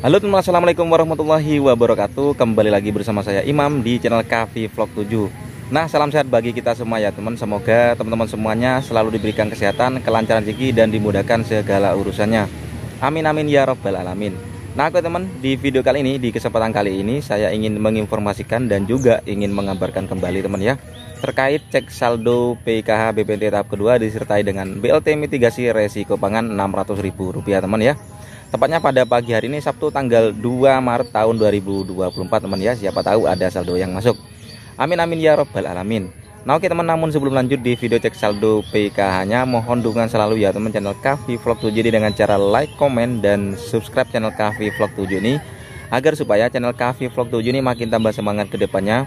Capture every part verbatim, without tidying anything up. Halo teman-teman, assalamualaikum warahmatullahi wabarakatuh. Kembali lagi bersama saya Imam di channel Kahfi Vlog tujuh. Nah, salam sehat bagi kita semua ya teman. Semoga teman-teman semuanya selalu diberikan kesehatan, kelancaran rezeki, dan dimudahkan segala urusannya. Amin amin ya robbal alamin. Nah oke teman, di video kali ini, di kesempatan kali ini saya ingin menginformasikan dan juga ingin mengabarkan kembali teman ya, terkait cek saldo P K H B P N T tahap kedua disertai dengan B L T mitigasi resiko pangan enam ratus ribu rupiah teman ya. Tepatnya pada pagi hari ini Sabtu tanggal dua Maret tahun dua ribu dua puluh empat teman ya. Siapa tahu ada saldo yang masuk. Amin amin ya robbal alamin. Nah oke teman, namun sebelum lanjut di video cek saldo P K H-nya, mohon dukungan selalu ya teman channel Kahfi Vlog tujuh ini dengan cara like, komen, dan subscribe channel Kahfi Vlog tujuh ini, agar supaya channel Kahfi Vlog tujuh ini makin tambah semangat ke depannya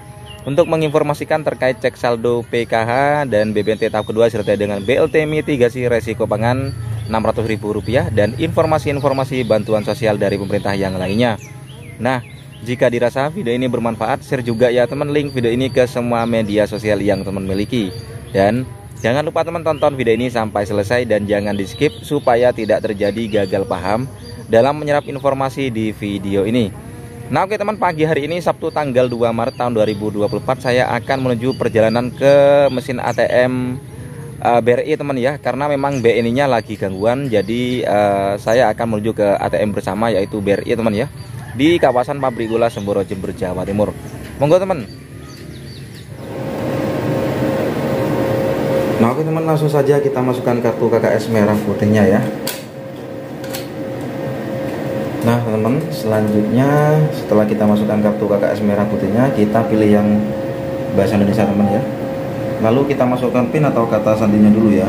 untuk menginformasikan terkait cek saldo P K H dan B P N T tahap kedua serta dengan B L T mitigasi resiko pangan enam ratus ribu rupiah dan informasi-informasi bantuan sosial dari pemerintah yang lainnya. Nah, jika dirasa video ini bermanfaat, share juga ya teman link video ini ke semua media sosial yang teman miliki. Dan jangan lupa teman tonton video ini sampai selesai dan jangan di skip supaya tidak terjadi gagal paham dalam menyerap informasi di video ini. Nah oke teman, pagi hari ini Sabtu tanggal dua Maret tahun dua ribu dua puluh empat saya akan menuju perjalanan ke mesin A T M B R I teman ya, karena memang B N I-nya lagi gangguan. Jadi uh, saya akan menuju ke A T M bersama yaitu B R I teman ya, di kawasan pabrik gula Semboro, Jember, Jawa Timur. Monggo teman. Nah oke teman, langsung saja kita masukkan kartu K K S merah putihnya ya. Nah teman, selanjutnya setelah kita masukkan kartu K K S merah putihnya, kita pilih yang bahasa Indonesia teman ya. Lalu kita masukkan PIN atau kata sandinya dulu ya.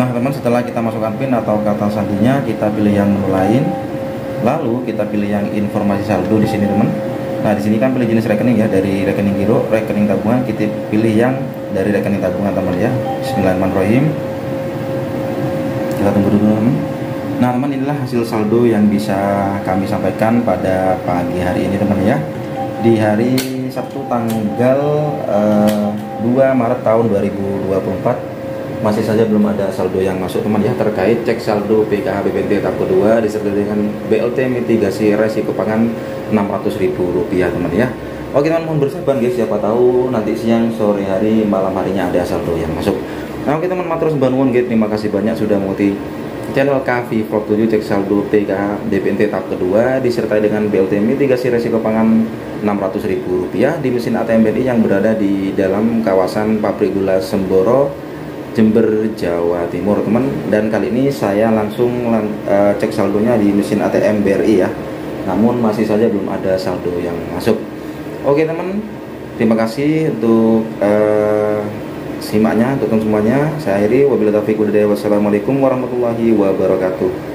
Nah teman, setelah kita masukkan PIN atau kata sandinya, kita pilih yang lain. Lalu kita pilih yang informasi saldo di sini teman. Nah di sini kan pilih jenis rekening ya, dari rekening giro, rekening tabungan. Kita pilih yang dari rekening tabungan teman ya. Bismillahirrahmanirrahim. Kita tunggu dulu teman. Nah teman, inilah hasil saldo yang bisa kami sampaikan pada pagi hari ini teman ya, di hari Sabtu tanggal uh, dua Maret tahun dua ribu dua puluh empat. Masih saja belum ada saldo yang masuk teman ya, terkait cek saldo P K H B P N T tahap kedua disertai dengan B L T mitigasi resiko pangan enam ratus ribu rupiah teman ya. Oke teman, mohon bersabar guys, siapa tahu nanti siang, sore hari, malam harinya ada saldo yang masuk. Nah oke teman, matur sembah nuwun guys, terima kasih banyak sudah mengikuti channel Kahfi Vlog tujuh cek saldo P K H B P N T tahap kedua disertai dengan B L T mitigasi resiko pangan enam ratus ribu rupiah di mesin A T M B N I yang berada di dalam kawasan pabrik gula Semboro, Jember, Jawa Timur teman. Dan kali ini saya langsung lang uh, cek saldonya di mesin A T M B R I ya, namun masih saja belum ada saldo yang masuk. Oke teman, terima kasih untuk uh, simaknya, tonton semuanya. Saya akhiri, wabillahi taufiq wal hidayah, wassalamualaikum warahmatullahi wabarakatuh.